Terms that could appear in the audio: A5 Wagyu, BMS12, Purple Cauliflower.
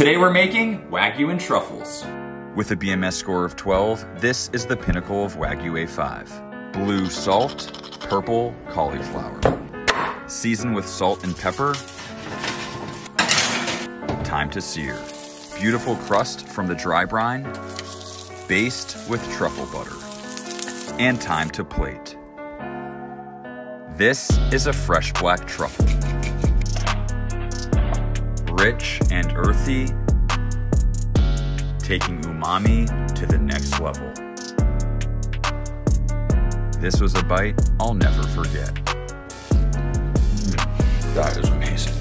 Today we're making Wagyu and truffles. With a BMS score of 12, this is the pinnacle of Wagyu A5. Blue salt, purple cauliflower. Season with salt and pepper. Time to sear. Beautiful crust from the dry brine, basted with truffle butter. And time to plate. This is a fresh black truffle. Rich and earthy, taking umami to the next level. This was a bite I'll never forget. That is amazing.